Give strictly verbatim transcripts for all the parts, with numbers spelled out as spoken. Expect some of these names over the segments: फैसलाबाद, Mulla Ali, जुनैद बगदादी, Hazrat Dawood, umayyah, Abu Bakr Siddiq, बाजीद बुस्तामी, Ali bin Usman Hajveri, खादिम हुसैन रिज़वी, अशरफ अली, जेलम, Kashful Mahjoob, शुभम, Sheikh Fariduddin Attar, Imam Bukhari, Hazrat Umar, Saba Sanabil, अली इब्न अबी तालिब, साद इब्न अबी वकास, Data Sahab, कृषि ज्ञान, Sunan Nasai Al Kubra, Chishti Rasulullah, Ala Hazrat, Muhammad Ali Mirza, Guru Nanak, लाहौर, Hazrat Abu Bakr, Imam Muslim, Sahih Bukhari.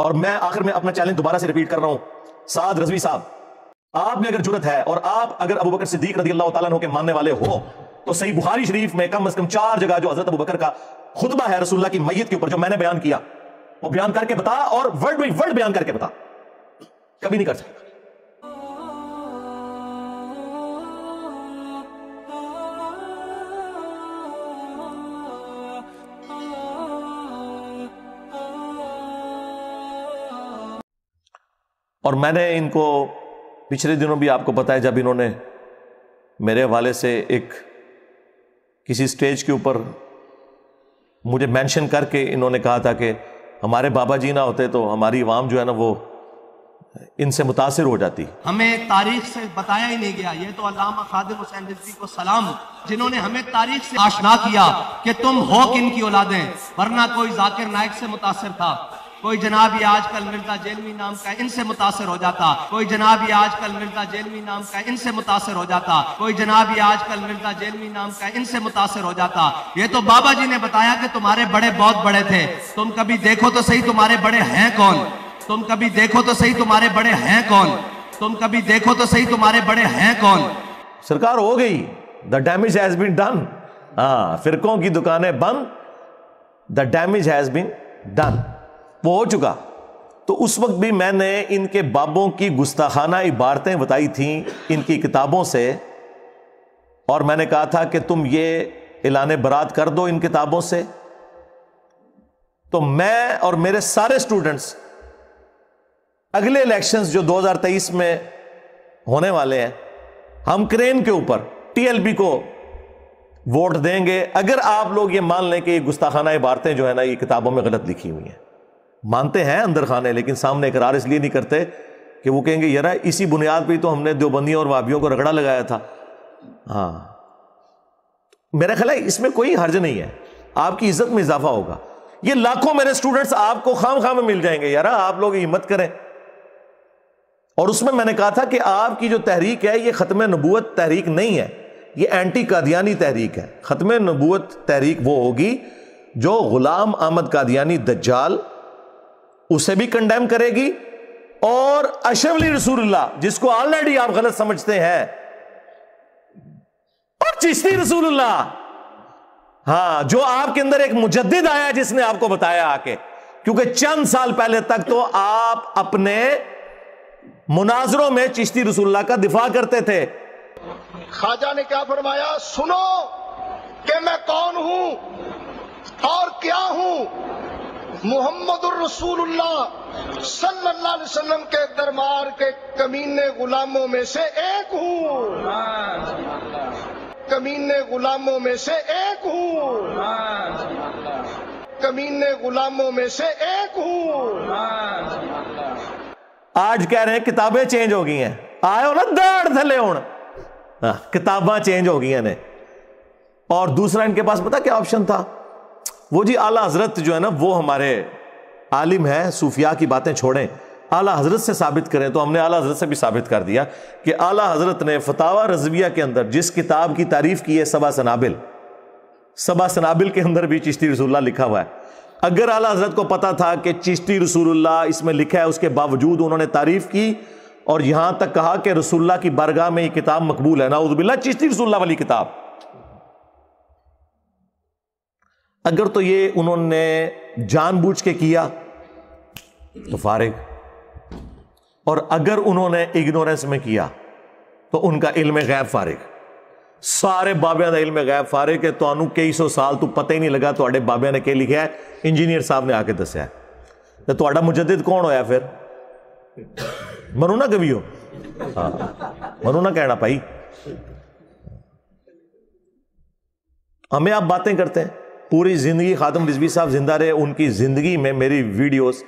और मैं आखिर में अपना चैलेंज दोबारा से रिपीट कर रहा हूं, साद रज़वी साहब, आप में अगर जुर्रत है और आप अगर अबू बकर सिद्दीक रज़ियल्लाहु ताला अन्हु के मानने वाले हो तो सही बुखारी शरीफ में कम अज कम चार जगह जो हजरत अबू बकर का खुतबा है रसूलुल्लाह की मैयत के ऊपर जो मैंने बयान किया वो बयान करके बता, और वर्ड बाई वर्ड बयान करके बता, कभी नहीं कर सकता। और मैंने इनको पिछले दिनों भी आपको पता है जब इन्होंने मेरे हवाले से एक किसी स्टेज के ऊपर मुझे मेंशन करके इन्होंने कहा था कि हमारे बाबा जी ना होते तो हमारी आवाम जो है ना वो इनसे मुतासिर हो जाती। हमें तारीख से बताया ही नहीं गया, ये तो अल्लामा खादिम हुसैन रिज़वी को सलाम जिन्होंने हमें तारीख से आशना किया कि तुम हो किन की औलादें, वरना कोई जाकिर नाइक से मुतासिर था, कोई जनाब ये आजकल मिर्जा जेलवी नाम का इनसे मुतासर हो जाता, कोई जनाब ये आजकल मिर्जा जेलवी नाम का इनसे मुतासर हो जाता, कोई जनाब ये आजकल मिर्जा जेलवी नाम का इनसे मुतासर हो जाता। ये तो बाबा जी ने बताया कि तुम्हारे बड़े बहुत बड़े थे, तुम कभी देखो तो सही तुम्हारे बड़े हैं कौन, तुम कभी देखो तो सही तुम्हारे बड़े हैं कौन, तुम कभी देखो तो सही तुम्हारे बड़े हैं कौन। सरकार हो गई, the damage has been done. हाँ, फिरकों की दुकानें बंद, the damage has been done, वो हो चुका। तो उस वक्त भी मैंने इनके बाबों की गुस्ताखाना इबारतें बताई थी इनकी किताबों से, और मैंने कहा था कि तुम ये ऐलान बरात कर दो इन किताबों से। तो मैं और मेरे सारे स्टूडेंट्स अगले इलेक्शंस जो दो हज़ार तेईस में होने वाले हैं, हम क्रेन के ऊपर टीएलबी को वोट देंगे अगर आप लोग ये मान लें कि ये गुस्ताखाना इबारतें जो है ना ये किताबों में गलत लिखी हुई हैं। मानते हैं अंदर खाने, लेकिन सामने इकरार इसलिए नहीं करते कि वो कहेंगे यार इसी बुनियाद पे तो हमने देवबंदियों और वाबियों को रगड़ा लगाया था। हाँ, मेरा ख्याल है इसमें कोई हर्ज नहीं है, आपकी इज्जत में इजाफा होगा। ये लाखों मेरे स्टूडेंट्स आपको खाम खाम में मिल जाएंगे, यार आप लोग हिम्मत करें। और उसमें मैंने कहा था कि आपकी जो तहरीक है ये खत्म नबूवत तहरीक नहीं है, ये एंटी कादियानी तहरीक है। खत्म नबूवत तहरीक वो होगी जो गुलाम अहमद कादियानी दज्जाल उसे भी कंडेम करेगी, और अशरफ अली रसूलुल्लाह जिसको ऑलरेडी आप गलत समझते हैं, और चिश्ती रसूलुल्लाह, हाँ, जो आपके अंदर एक मुजद्दिद आया जिसने आपको बताया आके, क्योंकि चंद साल पहले तक तो आप अपने मुनाजरों में चिश्ती रसूलुल्लाह का दिफा करते थे। खाजा ने क्या फरमाया, सुनो कि मैं कौन हूं और क्या हूं, मुहम्मदुर रसूलुल्लाह सल्लल्लाहु अलैहि वसल्लम के दरबार के कमीने गुलामों में से एक हूँ, कमीने गुलामों में से एक हूँ, कमीने गुलामों में से एक हूँ। आज कह रहे हैं किताबें चेंज हो गई हैं, आयो ना दड़ थले होन, किताबें चेंज हो गई हैं। और दूसरा इनके पास पता क्या ऑप्शन था, वो जी आला हजरत जो है ना वो हमारे आलिम हैं, सूफिया की बातें छोड़ें, आला हजरत से साबित करें। तो हमने आला हजरत से भी साबित कर दिया कि आला हजरत ने फतावा रजविया के अंदर जिस किताब की तारीफ की है, सबा सनाबिल, सबा सनाबिल के अंदर भी चिश्ती रसूलुल्लाह लिखा हुआ है। अगर आला हजरत को पता था कि चिश्ती रसूलुल्लाह इसमें लिखा है, उसके बावजूद उन्होंने तारीफ की और यहां तक कहा कि रसूलुल्लाह की बारगाह में यह किताब मकबूल है, नाउज़ बिल्लाह, चिश्ती रसूलुल्लाह वाली किताब। अगर तो ये उन्होंने जानबूझ के किया तो फारिग, और अगर उन्होंने इग्नोरेंस में किया तो उनका इल्म गैब फारिग। सारे बाबिया का इल्म गैब फारिग है, तो कई सौ साल तू पता ही नहीं लगा तो बाबिया ने क्या लिखा है, इंजीनियर साहब ने आके दसिया। तो थोड़ा मुजद्दिद कौन होया फिर, मनु ना कभी हो, हाँ मनु ना कहना भाई, हमें आप बातें करते हैं। पूरी जिंदगी खादिम रिजवी साहब जिंदा रहे, उनकी जिंदगी में मेरी वीडियोस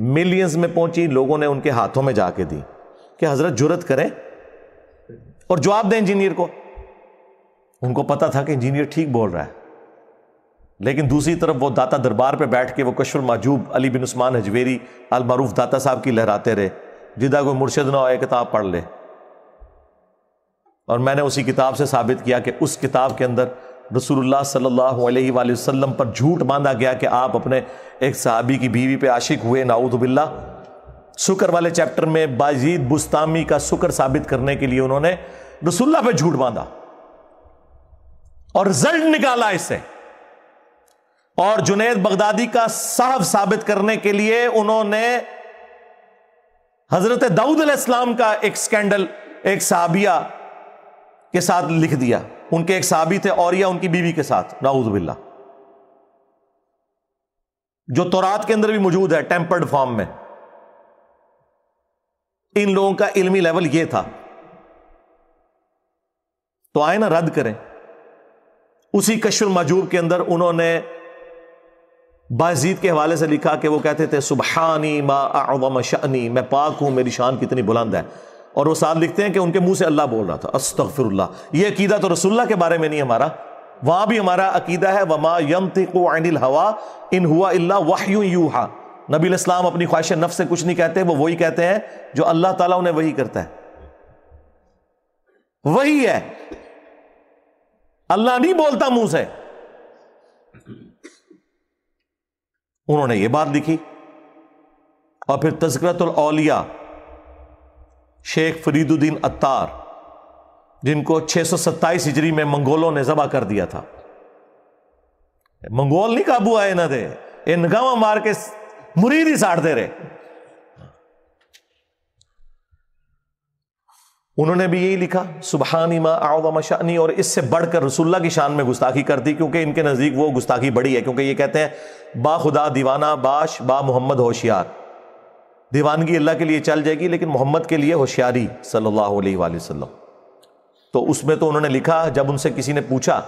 मिलियंस में पहुंची, लोगों ने उनके हाथों में जाके दी कि हजरत जुरत करें और जवाब दें इंजीनियर को। उनको पता था कि इंजीनियर ठीक बोल रहा है, लेकिन दूसरी तरफ वो दाता दरबार पे बैठ के वो कश्फुल महजूब, अली बिन उस्मान हजवेरी, अल मारूफ दाता साहब की लहराते रहे, जिदा कोई मुर्शिद ना हो किताब पढ़ ले। और मैंने उसी किताब से साबित किया कि उस किताब के अंदर रसूलुल्लाह सल्लल्लाहु अलैहि वसल्लम पर झूठ बांधा गया कि आप अपने एक सहाबी की बीवी पे आशिक हुए, नाऊद बिल्ला। सुकर वाले चैप्टर में बाजीद बुस्तामी का सुकर साबित करने के लिए उन्होंने रसूलुल्लाह पे झूठ बांधा और रिजल्ट निकाला इससे। और जुनैद बगदादी का साहब साबित करने के लिए उन्होंने हजरत दाऊद अलैहिस्सलाम का एक स्कैंडल एक सहाबिया के साथ लिख दिया, उनके एक सहाबी थे और या उनकी बीवी के साथ, नाऊद बिल्ला, जो तौरात के अंदर भी मौजूद है टेम्पर्ड फॉर्म में। इन लोगों का इल्मी लेवल यह था। तो आए ना रद्द करें। उसी कश्फुल महजूब के अंदर उन्होंने बाजीद के हवाले से लिखा कि वो कहते थे सुबहानी मा अअज़म शअनी, मैं पाक हूं, मेरी शान कितनी बुलंद है। और वो साथ लिखते हैं कि उनके मुंह से अल्लाह बोल रहा था, अस्तगफिरुल्लाह। ये अकीदा तो रसूलुल्लाह के बारे में नहीं हमारा, वहां भी हमारा अकीदा है वमा यंतिकु अनिल हवा इन हुआ इल्ला वहयु यूहा। नबी अलैहिस्सलाम अपनी ख्वाहिश नफ्स से कुछ नहीं कहते, वो वही कहते हैं जो अल्लाह ताला उन्हें वही करता है, वही है। अल्लाह नहीं बोलता मुंह से। उन्होंने ये बात लिखी। और फिर तज़किरतुल औलिया, शेख फरीदुद्दीन अत्तार, जिनको छह सौ सत्ताईस हिजरी में मंगोलों ने जबा कर दिया था। मंगोल नहीं काबू आए ना थे, ये नगामा मार के मुरीद ही साड़ते रहे। उन्होंने भी यही लिखा सुबहानी मा अअज़म शअनी। और इससे बढ़कर रसूलुल्लाह की शान में गुस्ताखी कर दी, क्योंकि इनके नजदीक वो गुस्ताखी बड़ी है। क्योंकि ये कहते हैं बा खुदा दीवाना बाश बा मोहम्मद होशियार, दीवानगी अल्लाह के लिए चल जाएगी लेकिन मोहम्मद के लिए होशियारी सल्लल्लाहु अलैहि वसल्लम। तो उसमें तो उन्होंने लिखा, जब उनसे किसी ने पूछा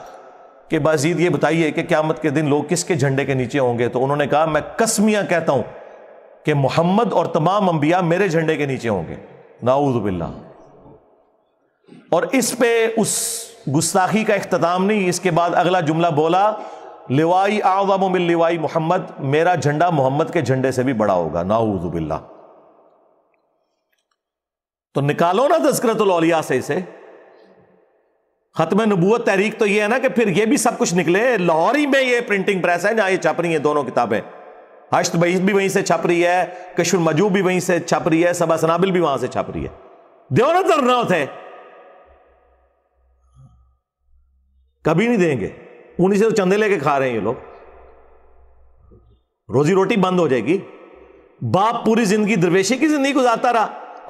कि बाजीद ये बताइए कि क़यामत के दिन लोग किसके झंडे के नीचे होंगे, तो उन्होंने कहा मैं कसमियां कहता हूं कि मोहम्मद और तमाम अंबिया मेरे झंडे के नीचे होंगे, नाऊज़ बिल्लाह। और इस पे उस गुस्ताखी का इख्तिताम नहीं, इसके बाद अगला जुमला बोला लिवाई आज़म मिन लिवाई मोहम्मद, मेरा झंडा मोहम्मद के झंडे से भी बड़ा होगा, नाऊज़ बिल्लाह। तो निकालो ना तज़किरतुल औलिया से इसे। खत्म नबूवत तहरीक तो ये है ना कि फिर ये भी सब कुछ निकले। लाहौर ही में ये प्रिंटिंग प्रेस है जहां ये छप रही है दोनों किताबें। हश्त बईस भी वहीं से छप रही है, कश्फुल महजूब भी वहीं से छप रही है, सबा सनाबिल भी वहां से छप रही है। देवनदर न थे, कभी नहीं देंगे। उन्हीं से तो चंदे लेके खा रहे हैं ये लोग, रोजी रोटी बंद हो जाएगी। बाप पूरी जिंदगी दरवेशी की जिंदगी गुजारता रहा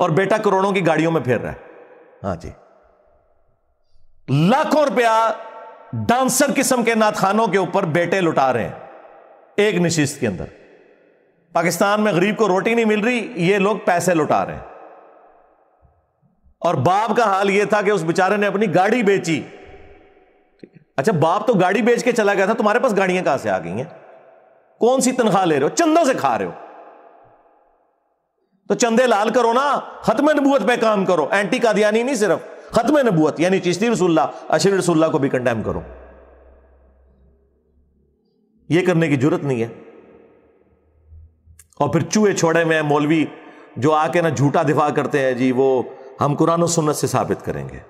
और बेटा करोड़ों की गाड़ियों में फिर रहा है। हाँ जी, लाखों रुपया डांसर किस्म के नातखानों के ऊपर बेटे लुटा रहे हैं एक निशिस्त के अंदर। पाकिस्तान में गरीब को रोटी नहीं मिल रही, ये लोग पैसे लुटा रहे हैं। और बाप का हाल ये था कि उस बेचारे ने अपनी गाड़ी बेची। अच्छा, बाप तो गाड़ी बेच के चला गया था, तुम्हारे पास गाड़ियां कहां से आ गई हैं? कौन सी तनख्वाह ले रहे हो? चंदों से खा रहे हो। तो चंदे लाल करो ना, खत्म नबूवत पे काम करो। एंटी कादियानी नहीं, सिर्फ खत्म नबूवत यानी चिश्ती रसूलुल्लाह, अशरीर रसूलुल्लाह को भी कंडेम करो। ये करने की जरूरत नहीं है। और फिर चूहे छोड़े में मौलवी जो आके ना झूठा दिफा करते हैं, जी वो हम कुरान और सुन्नत से साबित करेंगे।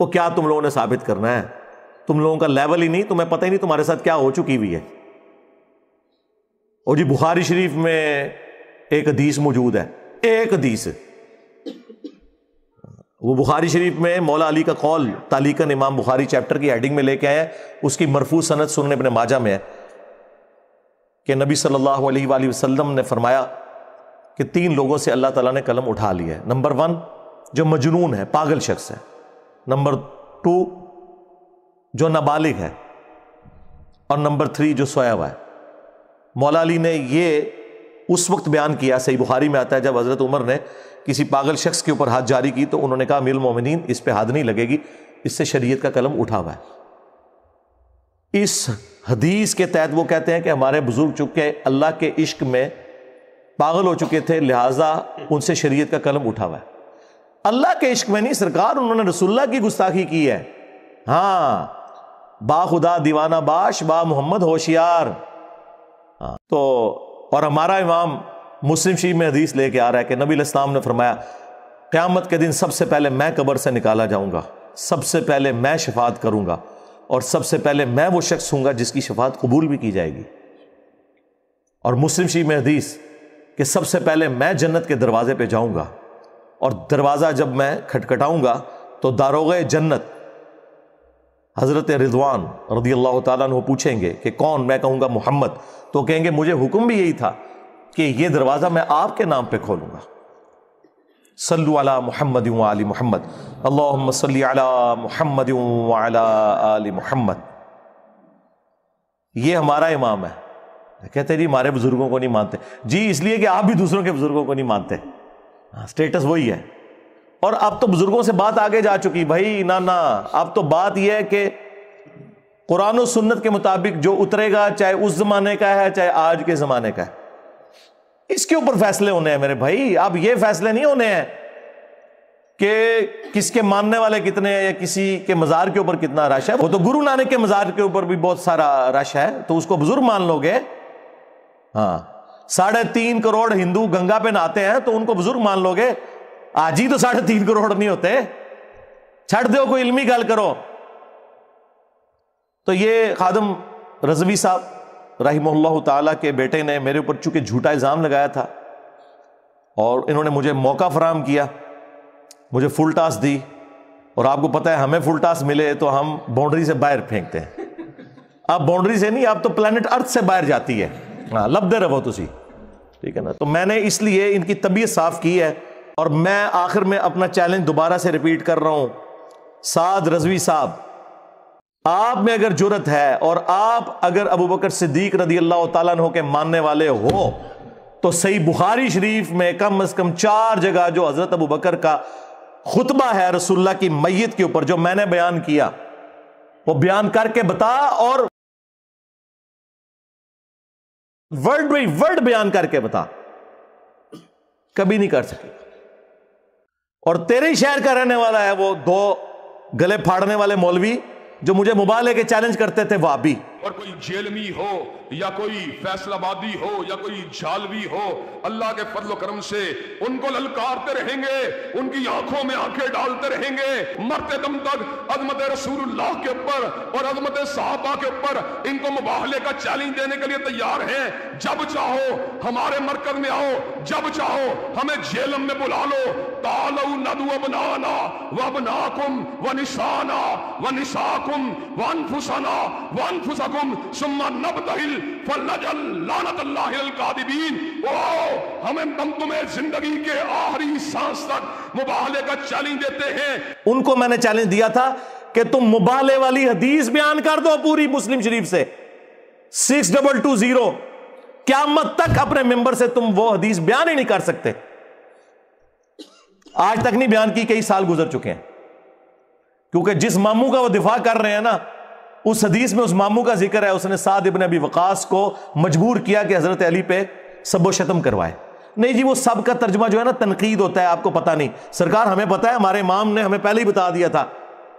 वो क्या तुम लोगों ने साबित करना है? तुम लोगों का लेवल ही नहीं, तुम्हें पता ही नहीं तुम्हारे साथ क्या हो चुकी हुई है। और जी बुखारी शरीफ में एक हदीस मौजूद है, एक हदीस, वो बुखारी शरीफ में मौला अली का कौल तालीकन इमाम बुखारी चैप्टर की हेडिंग में लेके आए हैं। उसकी मरफू सनद सुनन इब्ने माजा में है कि नबी सल्लल्लाहु अलैहि वसल्लम ने फरमाया कि तीन लोगों से अल्लाह ताला ने कलम उठा लिया है। नंबर वन जो मजनून है, पागल शख्स है, नंबर टू जो नाबालिग है, और नंबर थ्री जो सोया हुआ है। मौला अली ने ये उस वक्त बयान किया, सही बुखारी में आता है, जब हजरत उमर ने किसी पागल शख्स के ऊपर हाथ जारी की तो उन्होंने कहा अमीरुल मोमिनीन इस पर हाथ नहीं लगेगी, इससे शरीयत का कलम उठा हुआ है। इस हदीस के तहत वो कहते हैं कि हमारे बुजुर्ग चुके अल्लाह के इश्क में पागल हो चुके थे, लिहाजा उनसे शरीयत का कलम उठा हुआ है। अल्लाह के इश्क में नहीं सरकार, उन्होंने रसूलुल्लाह की गुस्ताखी की है। हाँ, बा खुदा दीवाना बाश बा मोहम्मद होशियार। हाँ, तो और हमारा इमाम मुस्लिम शरीफ में हदीस लेके आ रहा है कि नबी अलैहिस्सलाम ने फरमाया क़यामत के दिन सबसे पहले मैं कब्र से निकाला जाऊंगा, सबसे पहले मैं शफात करूंगा, और सबसे पहले मैं वो शख्स हूँगा जिसकी शफात कबूल भी की जाएगी। और मुस्लिम शरीफ में हदीस कि सबसे पहले मैं जन्नत के दरवाज़े पे जाऊँगा और दरवाज़ा जब मैं खटखटाऊँगा तो दारोग़े जन्नत हज़रत रिजवान रदी अल्लाह ताला अन्हु पूछेंगे कि कौन? मैं कहूँगा मोहम्मद। तो कहेंगे मुझे हुक्म भी यही था कि ये दरवाज़ा मैं आपके नाम पे खोलूँगा। सल्लु अला मुहम्मद व आलि मुहम्मद, अल्लाहुम्मा सल्लि अला मुहम्मद व अला आलि मुहम्मद। ये हमारा इमाम है। कहते जी हमारे बुजुर्गों को नहीं मानते। जी इसलिए कि आप भी दूसरों के बुजुर्गों को नहीं मानते। स्टेटस वही है। और अब तो बुजुर्गों से बात आगे जा चुकी भाई, ना ना, अब तो बात यह है कि कुरान और सुन्नत के मुताबिक जो उतरेगा, चाहे उस जमाने का है चाहे आज के जमाने का है, इसके ऊपर फैसले होने हैं मेरे भाई। अब ये फैसले नहीं होने हैं कि किसके मानने वाले कितने हैं या किसी के मज़ार के ऊपर कितना रश है। वो तो गुरु नानक के मज़ार के ऊपर भी बहुत सारा रश है, तो उसको बुजुर्ग मान लोगे। हाँ, साढ़े तीन करोड़ हिंदू गंगा पे नहाते हैं तो उनको बुजुर्ग मान लोगे? आज ही तो साढ़े तीन करोड़ नहीं होते। छड़ दो, कोई इल्मी गल करो। तो ये खादिम रज़वी साहब रहिमहुल्लाह ताला के बेटे ने मेरे ऊपर चूंकि झूठा इल्ज़ाम लगाया था और इन्होंने मुझे मौका फराहम किया, मुझे फुल टास्क दी। और आपको पता है हमें फुल टास्क मिले तो हम बाउंड्री से बाहर फेंकते हैं। अब बाउंड्री से नहीं, अब तो प्लेनेट अर्थ से बाहर जाती है। हाँ, लभदे रहो तुसी, ठीक है ना। तो मैंने इसलिए इनकी तबीयत साफ की है। और मैं आखिर में अपना चैलेंज दोबारा से रिपीट कर रहा हूँ, साद रज़वी साहब, आप में अगर जुर्रत है और आप अगर अबू बकर सिद्दीक रदी अल्लाह ताला अन्हु के मानने वाले हो तो सही बुखारी शरीफ में कम अज कम चार जगह जो हजरत अबू बकर का खुतबा है रसूलुल्लाह की मैयत के ऊपर, जो मैंने बयान किया, वो बयान करके बता और वर्ड बाई वर्ड बयान करके बता। कभी नहीं कर सकेगा। और तेरे ही शहर का रहने वाला है वो दो गले फाड़ने वाले मौलवी जो मुझे मोबाइल लेके चैलेंज करते थे वाबी। और कोई जेलमी हो या कोई फैसलाबादी हो या कोई जालवी हो, अल्लाह के फजल करम से उनको ललकारते रहेंगे, उनकी आंखों में आंखें डालते रहेंगे, मरते दम तक अजमत रसूलुल्लाह के ऊपर और अजमत साहबा के ऊपर इनको मुबाहले का चैलेंज देने के लिए तैयार हैं। जब चाहो हमारे मरकज में आओ, जब चाहो हमें जेलम में बुला लो। तालू नदू अबनाना वबनाकुम वनिसाना वनिसाकुम वनफुसना वनफुसा जिंदगी के आखिरी सांस तक मुबाहले का चैलेंज देते हैं। उनको मैंने चैलेंज दिया था कि तुम मुबाहले वाली हदीस बयान कर दो पूरी मुस्लिम शरीफ से, सिक्स डबल टू जीरो। क़यामत तक अपने मेंबर से तुम वो हदीस बयान ही नहीं कर सकते। आज तक नहीं बयान की, कई साल गुजर चुके हैं, क्योंकि जिस मामू का वो दिफा कर रहे हैं ना, उस हदीस में उस मामू का जिक्र है, उसने साद इब्न अबी वकास को मजबूर किया कि हजरत अली पे सब्बो शतम करवाए। नहीं जी, वो सब का तर्जुमा जो है ना तनकीद होता है, आपको पता नहीं। सरकार, हमें पता है, हमारे इमाम ने हमें पहले ही बता दिया था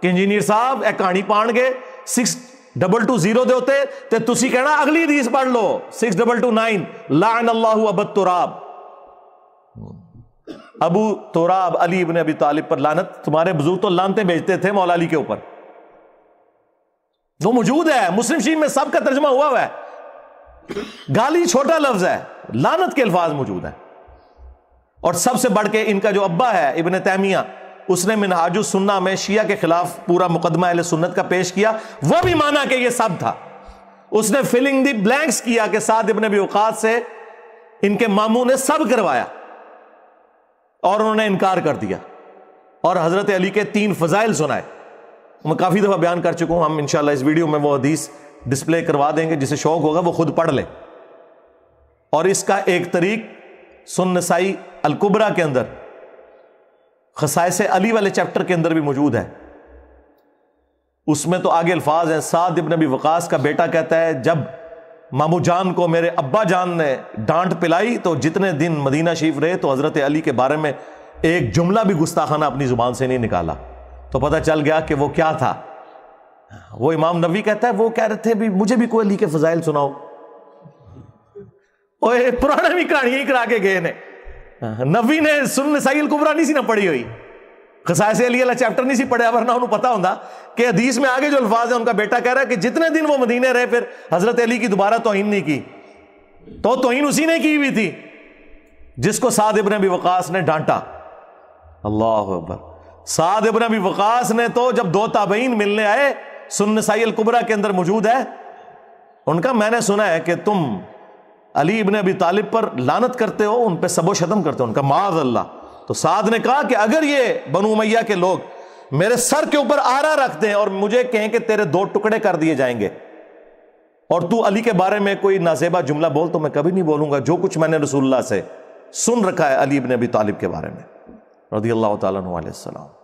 कि इंजीनियर साहब एक कहानी पाण गए सिक्स डबल टू जीरो दे होते तो तुसी कहना अगली हदीस पढ़ लो सिक्स डबल टू नाइन, लान अल्लाहु अबू तुराब, अबू तुराब अली इब्न अबी तालिब पर लानत। तुम्हारे बुजुर्ग तो लानते भेजते थे मौला अली के ऊपर, वो मौजूद है मुस्लिम शरीफ में, सबका तर्जमा हुआ हुआ है। गाली छोटा लफ्ज है, लानत के अल्फाज मौजूद है। और सबसे बढ़ के इनका जो अब्बा है इब्ने तैमिया, उसने मिनहाज उस सुन्ना में शिया के खिलाफ पूरा मुकदमा अहले सुन्नत का पेश किया, वो भी माना कि ये सब था। उसने फिलिंग दी ब्लैंक्स किया कि साद इब्न अबी वकास से इनके मामू ने सब करवाया और उन्होंने इनकार कर दिया। और हजरत अली के तीन फजाइल सुनाए। मैं काफ़ी दफ़ा बयान कर चुका हूँ, हम इंशाल्लाह इस वीडियो में वो हदीस डिस्प्ले करवा देंगे, जिसे शौक होगा वो खुद पढ़ ले। और इसका एक तरीक सुन नसाई अल कुबरा के अंदर खसाइस अली वाले चैप्टर के अंदर भी मौजूद है। उसमें तो आगे अल्फाज हैं, साद इब्न अबी वकास का बेटा कहता है जब मामू जान को मेरे अब्बा जान ने डांट पिलाई तो जितने दिन मदीना शरीफ रहे तो हज़रत अली के बारे में एक जुमला भी गुस्ताखाना अपनी ज़ुबान से नहीं निकाला। तो पता चल गया कि वो क्या था। वो इमाम नबी कहता है, वो कह रहे थे भी मुझे भी कोई अली के फजाइल सुनाओ। ओए पुराने भी कहानियां करा के गए ने, नबी ने सुन नसाई अल कुबरा नहीं सी ना पढ़ी हुई। खसाइस अली वाला चैप्टर नहीं सी पढ़िया वरना उन्हें पता होता कि हदीस में आगे जो अल्फाज है उनका बेटा कह रहा है कि जितने दिन वो मदीने रहे फिर हजरत अली की दोबारा तौहीन नहीं की, तो तौहीन उसी ने की हुई थी जिसको साद इब्न अबी वकास ने डांटा। अल्लाह अकबर, साद इब्न अबी वकास ने तो जब दो ताबईन मिलने आए, सुनन नसाई अल कुबरा के अंदर मौजूद है, उनका मैंने सुना है कि तुम अली इब्न अबी तालिब पर लानत करते हो, उन पर सबो शतम करते हो, उनका माज अल्लाह। तो साद ने कहा कि अगर ये बनु उमैया के लोग मेरे सर के ऊपर आरा रखते हैं और मुझे कहें कि तेरे दो टुकड़े कर दिए जाएंगे और तू अली के बारे में कोई नाजेबा जुमला बोल, तो मैं कभी नहीं बोलूंगा जो कुछ मैंने रसूलुल्लाह से सुन रखा है अली इब्न अबी तालिब के बारे में रज़ियल्लाहु तआला अन्हु अलैहि सलाम।